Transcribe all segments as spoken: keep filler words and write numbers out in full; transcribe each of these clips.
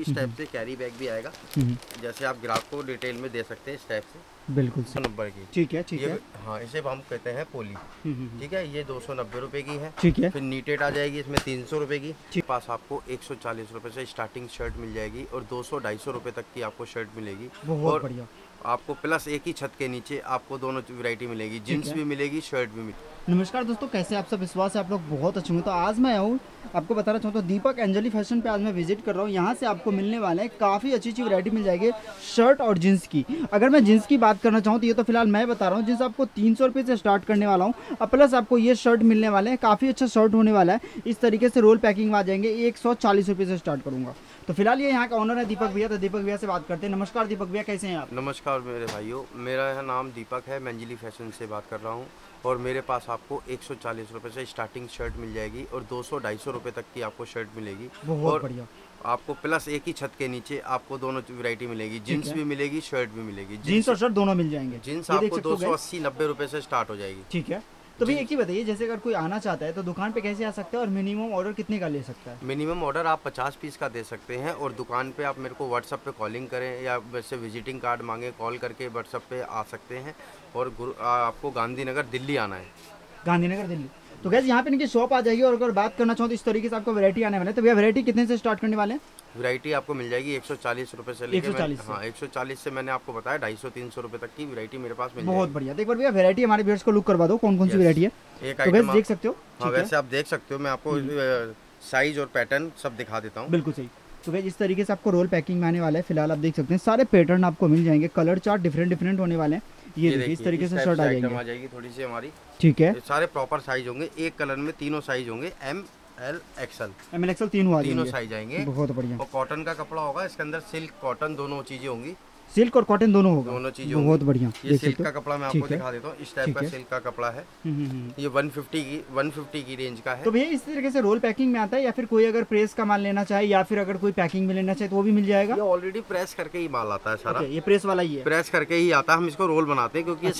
इस टाइप से carry bag भी आएगा, जैसे आप ग्राहक को डिटेल में दे सकते हैं इस टाइप से। बिल्कुल नंबर की, ठीक है ठीक है। हाँ, इसे हम कहते हैं पोली, ठीक है। ये दो सौ नब्बे रुपए की है, ठीक है। फिर नीटेड आ जाएगी, इसमें तीन सौ रुपए की। पास आपको एक सौ चालीस रुपए से स्टार्टिंग शर्ट मिल जाएगी और दो सौ ढाई सौ रुपए तक की आपको शर्ट मिलेगी। बहुत बढ़िया। आपको प्लस एक ही छत के नीचे आपको दोनों वैरायटी मिलेगी, जींस भी मिलेगी, शर्ट भी मिलेगी। नमस्कार दोस्तों, कैसे आप सब? विश्वास है आप लोग बहुत अच्छे हैं। तो आज मैं आऊँ, आपको बताना चाहूँ तो दीपक अंजलि फैशन पे आज मैं विजिट कर रहा हूँ। यहाँ से आपको मिलने वाला है काफ़ी अच्छी अच्छी वैरायटी मिल जाएगी शर्ट और जींस की। अगर मैं जींस की बात करना चाहूँ तो ये तो फिलहाल मैं बता रहा हूँ, जींस आपको तीन सौ रुपये से स्टार्ट करने वाला हूँ और प्लस आपको ये शर्ट मिलने वाले हैं। काफ़ी अच्छा शर्ट होने वाला है, इस तरीके से रोल पैकिंग में आ जाएंगे। एक सौ चालीस रुपये से स्टार्ट करूँगा। तो फिलहाल ये यहाँ का ऑनर है दीपक भैया, तो दीपक भैया से बात करते हैं। नमस्कार दीपक भैया, कैसे हैं आप? नमस्कार मेरे भाइयों, मेरा यहाँ नाम दीपक है, मैं अंजलि फैशन से बात कर रहा हूँ और मेरे पास आपको एक सौ चालीस रुपये से स्टार्टिंग शर्ट मिल जाएगी और दो सौ ढाई सौ रुपये तक की आपको शर्ट मिलेगी। बहुत बढ़िया। आपको प्लस एक ही छत के नीचे आपको दोनों वैरायटी मिलेगी, जींस भी मिलेगी, शर्ट भी मिलेगी। जींस और शर्ट दोनों मिल जाएंगे। जींस आपको दो सौ अस्सी नब्बे रुपये से स्टार्ट हो जाएगी, ठीक है। तो भैया एक चीज बताइए, जैसे अगर कोई आना चाहता है तो दुकान पे कैसे आ सकता है और मिनिमम ऑर्डर कितने का ले सकता है? मिनिमम ऑर्डर आप पचास पीस का दे सकते हैं और दुकान पे आप मेरे को व्हाट्सअप पे कॉलिंग करें या वैसे विजिटिंग कार्ड मांगे, कॉल करके व्हाट्सअप पे आ सकते हैं। और आपको गांधी नगर दिल्ली आना है, गांधी नगर दिल्ली। तो गैस यहाँ पे इनकी शॉप आ जाएगी और अगर बात करना चाहूँ तो इस तरीके से आपको वैरायटी आने वाले। तो भैया वैरायटी कितने से स्टार्ट करने वाले हैं? वैरायटी आपको मिल जाएगी एक सौ चालीस रुपये से लेकर एक सौ चालीस से मैंने आपको बताया ढाई सौ तीन सौ रुपये तक की वैरायटी मेरे पास मिल जाएगी। बहुत बढ़िया। एक बार भैया वैरायटी हमारे व्यूअर्स को लुक करवा दो, कौन कौन सी वैरायटी है एक आइटम देख सकते हो? हाँ, वैसे आप देख सकते हो, मैं आपको साइज और पैटर्न सब दिखा देता हूँ। बिल्कुल सही। तो गाइस इस तरीके से आपको रोल पैकिंग में आने वाला है। फिलहाल आप देख सकते हैं सारे पैटर्न आपको मिल जाएंगे, कलर चार्ट डिफरेंट डिफरेंट होने वाले हैं। ये, ये देखिए इस तरीके से शर्ट आ जाएगी, आ जाएगी थोड़ी सी हमारी, ठीक है। सारे प्रॉपर साइज होंगे, एक कलर में तीनों साइज होंगे, M L XL M L XL तीनों तीनों साइज आएंगे। बहुत बढ़िया। और कॉटन का कपड़ा होगा, इसके अंदर सिल्क कॉटन दोनों चीजें होंगी, सिल्क और कॉटन दोनों होगा, दोनों चीजें। बहुत बढ़िया। ये सिल्क का कपड़ा मैं आपको दिखा देता हूँ, इस टाइप का सिल्क का कपड़ा है। ये एक सौ पचास की एक सौ पचास की रेंज का है। तो भैया इस तरीके से रोल पैकिंग में आता है या फिर कोई अगर प्रेस का माल लेना चाहे या फिर अगर कोई पैकिंग में लेना चाहे तो वो भी मिल जाएगा? ये ऑलरेडी प्रेस करके ही माल आता है सारा, ये प्रेस वाला ही है, प्रेस करके ही आता है। हम इसको रोल बनाते हैं क्योंकि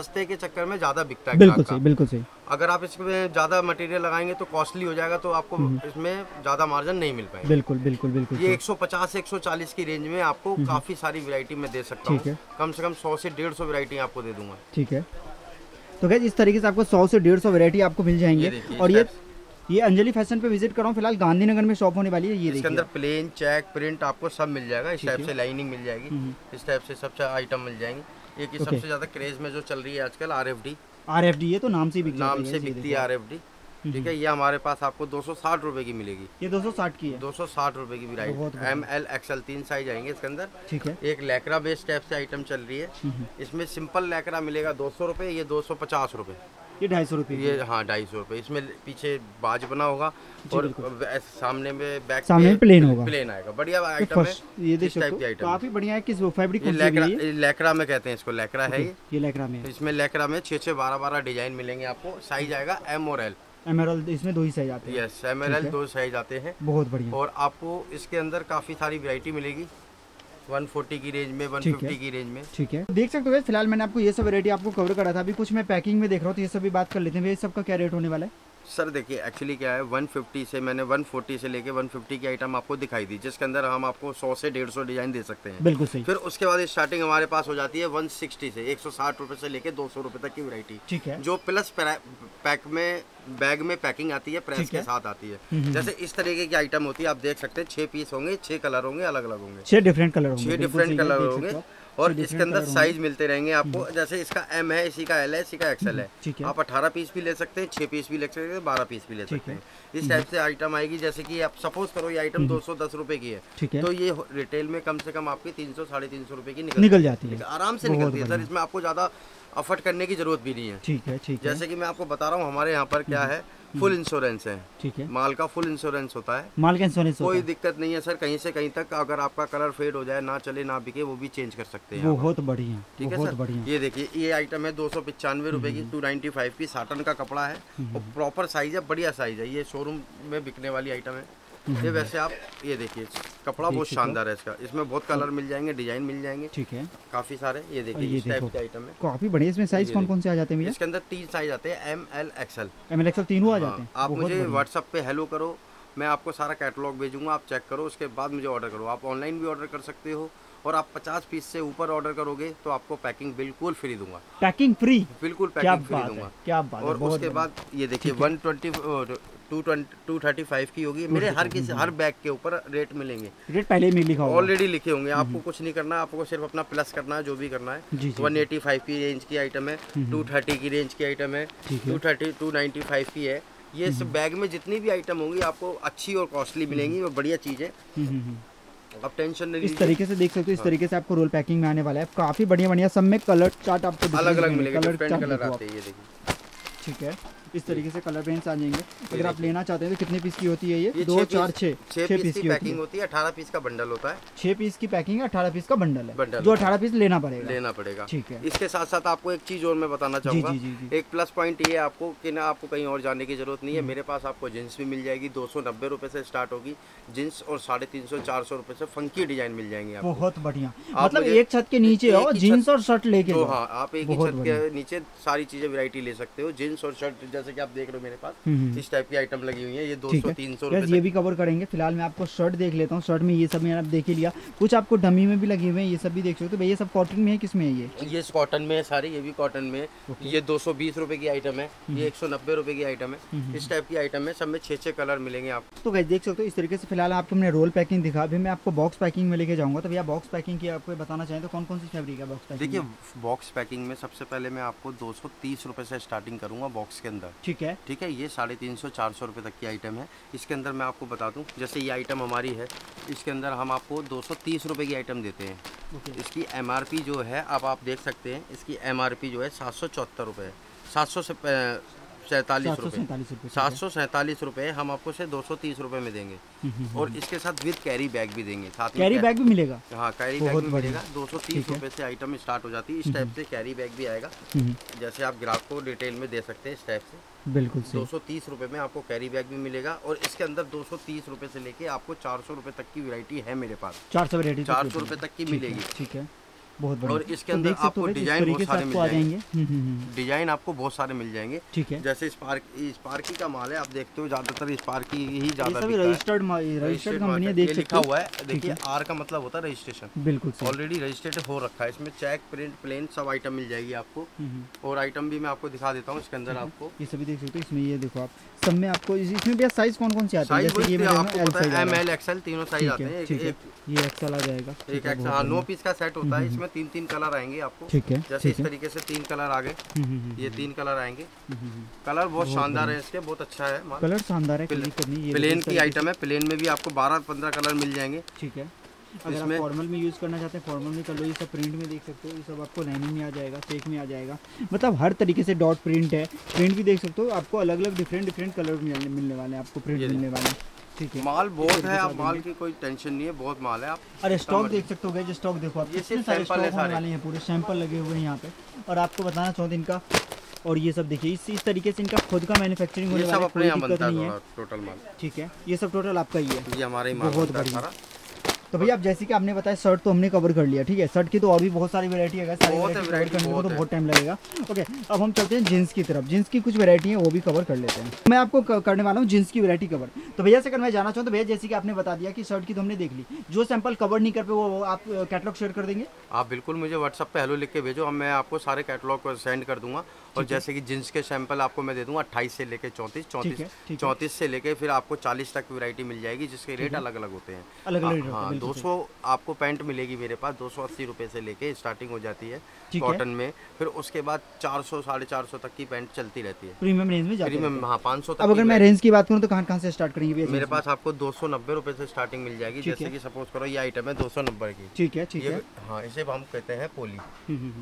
सस्ते के चक्कर में ज्यादा बिकता है। बिल्कुल सही, बिल्कुल सही। अगर आप इसमें ज्यादा मटेरियल लगाएंगे तो कॉस्टली हो जाएगा, तो आपको इसमें ज्यादा मार्जिन नहीं मिल पाएगा। बिल्कुल बिल्कुल बिल्कुल। ये एक सौ पचास एक सौ चालीस की रेंज में आपको काफी सारी वैरायटी में दे सकता हूँ, कम से कम सौ से डेढ़ सौ वैरायटी आपको दे दूंगा, ठीक है। तो गाइस इस तरीके से आपको सौ से डेढ़ सौ वैरायटी आपको मिल जाएंगे। और ये ये अंजलि फैशन पे विजिट कर रहा हूँ, फिलहाल गांधीनगर में शॉप होने वाली है। ये इसके अंदर प्लेन चेक प्रिंट आपको सब मिल जाएगा, इस टाइप से लाइनिंग मिल जाएगी, इस टाइप से सब आइटम मिल जाएंगे। एक सबसे ज्यादा क्रेज में जो चल रही है आजकल R F D, R F D ये तो नाम से बिकती है, नाम से बिकती है आर एफ डी, ठीक है। ये हमारे पास आपको दो सौ साठ रुपए की मिलेगी, ये दो सौ साठ की है, दो सौ साठ रुपए की वैरायटी। एम एल एक्सएल तीन साइज आएंगे इसके अंदर, ठीक है। एक लैकरा बेस टाइप से आइटम चल रही है, इसमें सिंपल लैकरा मिलेगा दो सौ रुपए, ये दो सौ पचास रुपए, ये ढाई सौ रुपए, ये हाँ ढाई सौ रुपए। इसमें पीछे बाज बना होगा और सामने में बैक सामने प्लेन होगा, प्लेन आएगा। बढ़िया आइटम है, ये देखो आइटम काफी बढ़िया है। किस फैब्रिक को लैकरा लैकरा में कहते हैं, इसको लैकरा है ये, ये लैकरा में। इसमें लैकरा में छह छह बारह बारह डिजाइन मिलेंगे आपको, साइज आएगा एम और एल। एमरल्ड इसमें दो ही साइज आते हैं, यस एमरल्ड दो साइज आते हैं। बहुत बढ़िया। और आपको इसके अंदर काफी सारी वैरायटी मिलेगी एक सौ चालीस की रेंज में, एक सौ पचास की रेंज में, ठीक है। देख सकते हो फिलहाल मैंने आपको ये सब वैरायटी आपको कवर करा था। अभी कुछ मैं पैकिंग में देख रहा हूँ, तो ये सब भी बात कर लेते हैं। ये सबका क्या रेट होने वाला है? सर देखिए एक्चुअली क्या है, एक सौ पचास से मैंने एक सौ चालीस से लेके एक सौ पचास की आइटम आपको दिखाई दी, जिसके अंदर हम आपको सौ से डेढ़ सौ डिजाइन दे सकते हैं। बिल्कुल सही। फिर उसके बाद स्टार्टिंग हमारे पास हो जाती है एक सौ साठ से, एक सौ साठ रुपए से लेके दो सौ रुपए तक की वैरायटी, ठीक है। जो प्लस पैक में बैग में पैकिंग आती है, प्रेस के साथ आती है। जैसे इस तरीके की आइटम होती है, आप देख सकते हैं छह पीस होंगे, छह कलर होंगे, अलग अलग होंगे, छह डिफरेंट कलर होंगे, छह डिफरेंट कलर होंगे। और इसके अंदर साइज मिलते रहेंगे आपको, जैसे इसका एम है, इसी का एल है, इसी का एक्सएल है। आप अठारह पीस भी ले सकते हैं, छह पीस भी ले सकते हैं, बारह पीस भी ले सकते हैं। इस टाइप से आइटम आएगी। जैसे कि आप सपोज करो ये आइटम दो सौ दस रुपए की है, तो ये रिटेल में कम से कम आपकी तीन सौ साढ़े तीन सौ रुपए की निकल जाती है, आराम से निकलती है सर। इसमें आपको ज्यादा अफर्ट करने की जरूरत भी नहीं है, ठीक है ठीक है। जैसे कि मैं आपको बता रहा हूँ, हमारे यहाँ पर क्या है, फुल इंश्योरेंस है, ठीक है। माल का फुल इंश्योरेंस होता है, माल का इंश्योरेंस कोई दिक्कत नहीं है सर। कहीं से कहीं तक अगर आपका कलर फेड हो जाए, ना चले ना बिके, वो भी चेंज कर सकते हैं। बहुत बढ़िया, ठीक है सर। ये देखिए ये आइटम है दो सौ पचानवे रुपए की, टू नाइन्टी फाइव की, साटन का कपड़ा है और प्रॉपर साइज है, बढ़िया साइज है। ये शोरूम में बिकने वाली आइटम है ये। वैसे आप ये देखिए कपड़ा बहुत शानदार है इसका, इसमें बहुत कलर मिल जाएंगे, डिजाइन मिल जाएंगे, ठीक है, काफी सारे। ये देखिए इस टाइप के आइटम है, काफी बढ़िया। इसमें साइज कौन कौन से आ जाते हैं? इसके अंदर तीन साइज आते हैं, M L XL, M L XL तीनों आ जाते हैं। आप मुझे व्हाट्सएप पे हेलो करो, मैं आपको सारा कैटलॉग भेजूँगा, आप चेक करो, उसके बाद मुझे ऑर्डर करो। आप ऑनलाइन भी ऑर्डर कर सकते हो, और आप पचास पीस से ऊपर ऑर्डर करोगे तो आपको पैकिंग बिल्कुल फ्री दूंगा। Packing free? बिल्कुल पैकिंग फ्री दूंगा। क्या बात है। और उसके बाद ये देखिए one twenty two twenty two thirty five की होगी। मेरे हर किसी हर बैग के ऊपर रेट मिलेंगे, रेट पहले ही लिखा होगा, ऑलरेडी लिखे होंगे। आपको कुछ नहीं करना, आपको सिर्फ अपना प्लस करना है, जो भी करना है। वन एटी फाइव की रेंज की आइटम है, टू थर्टी की रेंज की आइटम है, two thirty two ninety five की है। ये सब बैग में जितनी भी आइटम होंगी आपको अच्छी और कॉस्टली मिलेंगी और बढ़िया चीज़ें। आप टेंशन नहीं, इस तरीके से देख सकते हो। तो इस तरीके से आपको रोल पैकिंग में आने वाला है, काफी बढ़िया बढ़िया। सब में कलर चार्ट आपको अलग अलग मिलेगा, डिफरेंट कलर आते हैं, ये देखिए। ठीक है, इस तरीके से कलर पेंट्स आ जाएंगे। अगर आप लेना चाहते हैं तो कितने पीस की होती है ये? ये दो चार छः छः पीस, पीस की पैकिंग होती है। अठारह पीस का बंडल होता है, छः पीस की पैकिंग है, अठारह पीस का बंडल है, बंडल जो अठारह पीस लेना पड़ेगा लेना पड़ेगा ठीक है। इसके साथ साथ आपको एक चीज़ और मैं बताना चाहूँगा, एक प्लस पॉइंट ये आपको कि ना आपको कहीं और जाने की जरूरत नहीं है। मेरे पास आपको जींस भी मिल जाएगी, दो सौ नब्बे रुपये से स्टार्ट होगी जींस, और साढ़े तीन सौ चार सौ रुपये से फंकी डिजाइन मिल जाएंगे। बहुत बढ़िया, मतलब एक छत के नीचे हो जींस और शर्ट लेके। हाँ, आप एक ही छत के नीचे सारी चीज़ें वैरायटी ले सकते हो। जींस और शर्ट जैसे कि आप देख रहे हो मेरे पास इस टाइप की आइटम लगी हुई है, ये दो सौ तीन सौ रुपए। ये भी कवर करेंगे। फिलहाल मैं आपको शर्ट देख लेता हूँ। शर्ट में ये सब मैंने आप देख ही लिया, कुछ आपको डमी में भी लगे हुए हैं, ये सब भी देख सकते हो। भैया सब कॉटन में है, किस में है ये? ये कॉटन में है सारी, ये भी कॉटन में है। ये दो सौ बीस रुपए की आइटम है, ये एक सौ नब्बे रुपए की आइटम है। इस टाइप की आइटम है, सब में छह छह कलर मिलेंगे आप। तो गाइस देख सकते हो, इस तरीके से फिलहाल आपको हमने रोल पैकिंग दिखा। अभी मैं आपको बॉक्स पैकिंग में लेके जाऊंगा। तो भैया बॉक्स पैकिंग की आपको बताना चाहें तो कौन कौन सी फैब्रिक है बॉक्स पैकिंग? देखिए बॉक्स पैकिंग में सबसे पहले मैं आपको दो सौ तीस रुपए से स्टार्टिंग करूंगा बॉक्स के अंदर। ठीक है ठीक है। ये साढ़े तीन सौ चार सौ रुपये तक की आइटम है। इसके अंदर मैं आपको बता दूं, जैसे ये आइटम हमारी है, इसके अंदर हम आपको दो सौ तीस रुपये की आइटम देते हैं। okay. इसकी एमआरपी जो है अब आप, आप देख सकते हैं, इसकी एमआरपी जो है सात सौ चौहत्तर रुपये, सात सौ सैंतालीस रुपये सात सौ सैंतालीस रुपये हम आपको से दो सौ तीस रुपये में देंगे। और इसके साथ विद कैरी बैग भी देंगे, साथ में कैरी बैग भी मिलेगा। हाँ, कैरी बैग भी मिलेगा। दो सौ तीस रुपये से आइटम स्टार्ट हो जाती है। इस टाइप से कैरी बैग भी आएगा, जैसे आप ग्राहक को रिटेल में दे सकते हैं इस टाइप से। बिल्कुल सही। दो सौ तीस रुपए में आपको कैरी बैग भी मिलेगा। और इसके अंदर दो सौ तीस रुपए से लेके आपको चार सौ रुपए तक की वैरायटी है मेरे पास। चार सौ वैरायटी चार सौ रुपए तक की मिलेगी। ठीक है, बहुत बढ़िया। और इसके अंदर आपको डिजाइन बहुत सारे मिल जाएंगे, डिजाइन आपको बहुत सारे मिल जाएंगे। ठीक है, जैसे स्पार्की स्पार्की का माल है, आप देखते हो ज्यादातर स्पार्की ही ज्यादा बिकता है। रजिस्टर्ड रजिस्टर्ड कंपनी देख सकते हो, लिखा हुआ है। देखिए आर का मतलब होता है रजिस्ट्रेशन। बिल्कुल ऑलरेडी रजिस्टर्ड हो रखा है। इसमें चेक, प्रिंट, प्लेन सब आइटम मिल जाएगी आपको। और आइटम भी मैं आपको दिखा देता हूँ। इसके अंदर आपको ये सभी देख सकते हो। इसमें ये देखो आप सब में आपको इसमें भैया साइज कौन कौन से आते हैं? एम एल एक्सएल तीनों साइज आते हैं। ये एक्सएल आ जाएगा, एक एक्सएल। हाँ, नौ पीस का सेट होता है। इसमें तीन तीन कलर आएंगे आपको। ठीक है, जैसे इस तरीके से तीन कलर आ गए, ये तीन कलर आएंगे। कलर बहुत शानदार है इसके, बहुत अच्छा है कलर, शानदार है। प्लेन की आइटम है, प्लेन में भी आपको बारह पंद्रह कलर मिल जाएंगे। ठीक है, अगर आप फॉर्मल में यूज़ करना चाहते हैं फॉर्मल में कर लो। ये सब प्रिंट में देख सकते हो, ये सब आपको लाइनिंग में आ जाएगा, चेक में आ जाएगा। मतलब हर तरीके से डॉट प्रिंट है, प्रिंट भी देख सकते हो। आपको अलग अलग डिफरेंट डिफरेंट कलर मिलने वाले हैं, आपको प्रिंट मिलने वाले हैं। ठीक है, माल बहुत है, आप माल की कोई टेंशन नहीं है, बहुत माल है। आप और स्टॉक देख सकते हो, स्टॉक देखो आप, कितने सारे स्टॉक वाले हैं, पूरे सैंपल लगे हुए हैं यहाँ पे। और आपको बताना चाहते हैं इनका, और ये सब देखिए इस तरीके से इनका खुद का मैन्युफैक्चरिंग होने वाला है, कोई दिक्कत नहीं है, टोटल माल। ठीक है, ये सब टोटल आपका ही है, ये हमारा ही माल। बहुत बढ़िया। तो भैया आप जैसे कि आपने बताया शर्ट तो हमने कवर कर लिया। ठीक है, शर्ट की तो और भी बहुत सारी वैरायटी है, सारी वैरायटी करने को तो बहुत टाइम लगेगा। ओके, अब हम चलते हैं जींस की तरफ। जींस की कुछ वैरायटी है, वो भी कवर कर लेते हैं। मैं आपको करने वाला हूँ जींस की वैरायटी कवर। तो भैया से अगर मैं जाना चाहूँ तो भैया जैसे कि आपने बता दिया कि शर्ट की तो हमने देख ली, जो सैंपल कवर नहीं कर पे वो आप कैटलॉग शेयर कर देंगे? आप बिल्कुल मुझे व्हाट्सअप पर हेलो लिख के भेजो, मैं आपको सारे कैटलॉग सेंड कर दूँगा। और जैसे कि जींस के सैंपल आपको मैं दे दूँगा अट्ठाईस से लेकर चौंतीस चौंतीस चौंतीस से लेकर फिर आपको चालीस तक वैरायटी मिल जाएगी, जिसके रेट अलग अलग होते हैं। अलग अलग दो सौ आपको पैंट मिलेगी मेरे पास, दो सौ अस्सी रुपये से लेके स्टार्टिंग हो जाती है कॉटन में। फिर उसके बाद चार सौ साढ़े चार सौ तक की पैंट चलती रहती है, प्रीमियम रेंज में जाती है। हाँ, पाँच सौ तक। अब अगर मैं रेंज की बात करूँ तो कहाँ कहाँ से स्टार्ट करेंगे? मेरे पास आपको दो सौ नब्बे रुपये से स्टार्टिंग मिल जाएगी। जैसे कि सपोज करो ये आइटम है दो सौ नब्बे की। ठीक है, ठीक है। हाँ, इसे हम कहते हैं पोली।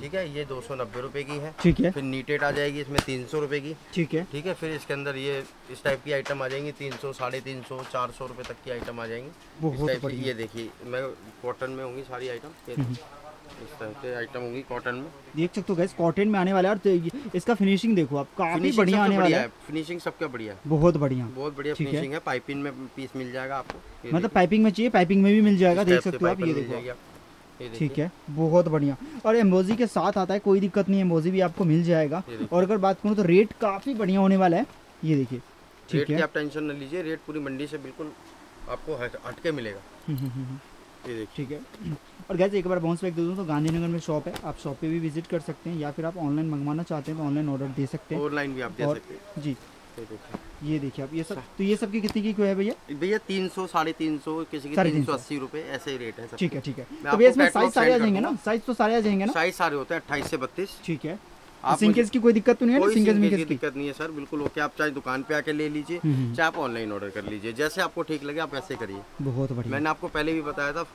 ठीक है, ये दो सौ नब्बे रुपये की है। ठीक है, फिर नीटेड आ जाएगी, इसमें तीन सौ रुपये की। ठीक है, ठीक है। फिर इसके अंदर ये इस टाइप की आइटम आ जाएंगी, तीन सौ साढ़े तीन सौ चार सौ रुपये तक की आइटम आ जाएंगी। ये देखिए मैं कॉटन में होंगी सारी आइटम, इस तरह के आइटम होंगी कॉटन में, देख सकते हो। गैस कॉटन में आने वाला है, और इसका फिनिशिंग देखो आप, काफी बढ़िया आने वाला है। फिनिशिंग सबका बढ़िया है, बहुत बढ़िया, बहुत बढ़िया फिनिशिंग है। पाइपिंग में पीस मिल जाएगा आपको, मतलब पाइपिंग में चाहिए पाइपिंग में भी मिल जाएगा, देख सकते हो आप। ये देखो, ठीक है, बहुत बढ़िया। और एम्बोजी के साथ आता है, कोई दिक्कत नहीं है, एम्बोजी भी आपको मिल जाएगा। और अगर बात करूँ तो रेट काफी बढ़िया होने वाला है। ये देखिए रेट की आप टेंशन न लीजिए, रेट पूरी मंडी से बिल्कुल आपको हटके मिलेगा। ठीक है। और गैस एक बार बाउंस बैक दे दूँ तो गांधीनगर में शॉप है, आप शॉप पे भी विजिट कर सकते हैं, या फिर आप ऑनलाइन मंगवाना चाहते हैं तो ऑनलाइन ऑर्डर दे सकते हैं, ऑनलाइन भी आप दे सकते हैं जी। ये देखिए आप ये सब, तो ये सब की कितनी की क्यों है भैया? भैया तीन सौ साढ़े तीन सौ किसी की तीन सौ अस्सी रुपए ऐसे ही रेट है। ठीक है ठीक है। तो भैया इसमें साइज सारे आ जाएंगे ना? साइज तो सारे आ जाएंगे ना? साइज सारे होते हैं अट्ठाईस से बत्तीस। ठीक है। सिंगल्स की कोई दिक्कत तो नहीं है? सिंगल्स में कोई दिक्कत नहीं है सर, बिल्कुल ओके। आप चाहे दुकान पे आके ले लीजिए, चाहे आप ऑनलाइन ऑर्डर कर लीजिए, जैसे आपको ठीक लगे आप ऐसे करिए। बहुत बढ़िया। मैंने आपको पहले भी बताया था,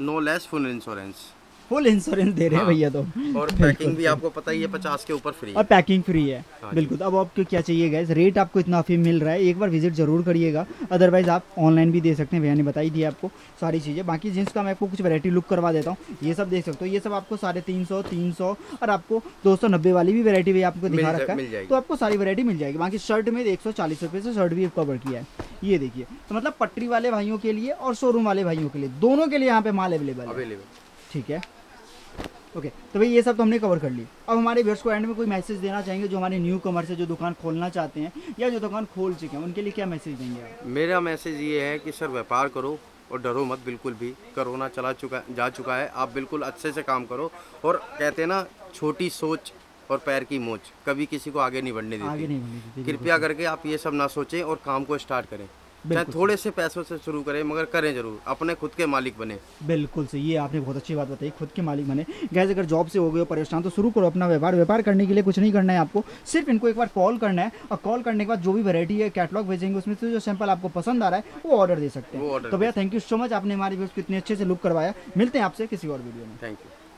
no less full insurance, full insurance दे रहे हैं भैया तो। और पैकिंग भी आपको पता ही है पचास के ऊपर फ्री, और पैकिंग फ्री है बिल्कुल। अब आपको क्या चाहिए गाइस, रेट आपको इतना अफीम मिल रहा है, एक बार विजिट जरूर करिएगा। अदरवाइज आप ऑनलाइन भी दे सकते हैं, भैया ने बताई दी आपको सारी चीज़ें। बाकी जींस का मैं आपको कुछ वैरायटी लुक करवा देता हूँ, ये सब देख सकते हो। ये सब आपको साढ़े तीन सौ तीन सौ और आपको दो सौ नब्बे वाली भी वैरायटी भी आपको दिखा रखा है, तो आपको सारी वैरायटी मिल जाएगी। बाकी शर्ट में एक सौ चालीस रुपये से शर्ट भी कवर किया है। ये देखिए, तो मतलब पटरी वाले भाइयों के लिए और शोरूम वाले भाइयों के लिए, दोनों के लिए यहाँ पे माल अवेलेबल है। ठीक है ओके। तो भाई ये सब तो हमने कवर कर ली। अब हमारे व्यूअर्स को एंड में कोई मैसेज देना चाहेंगे जो हमारे न्यू कमर से जो दुकान खोलना चाहते हैं या जो दुकान खोल चुके हैं, उनके लिए क्या मैसेज देंगे आप? मेरा मैसेज ये है कि सर व्यापार करो और डरो मत बिल्कुल भी। कोरोना चला चुका जा चुका है, आप बिल्कुल अच्छे से काम करो। और कहते हैं ना, छोटी सोच और पैर की मोच कभी किसी को आगे नहीं बढ़ने देती। कृपया करके आप ये सब ना सोचें और काम को स्टार्ट करें। थोड़े से पैसों से शुरू करें, मगर करें जरूर, अपने खुद के मालिक बने। बिल्कुल सही, ये आपने बहुत अच्छी बात बताई, खुद के मालिक बने। गैस अगर जॉब से हो गए परेशान तो शुरू करो अपना व्यापार। व्यापार करने के लिए कुछ नहीं करना है आपको, सिर्फ इनको एक बार कॉल करना है, और कॉल करने के बाद जो भी वैरायटी है कैटलॉग भेजेंगे, उसमें से जो सैंपल आपको पसंद आ रहा है वो ऑर्डर दे सकते हैं। तो भैया थैंक यू सो मच, आपने हमारे व्यूअर्स को इतने अच्छे से लुक करवाया। मिलते हैं आपसे किसी और वीडियो में। Thank you.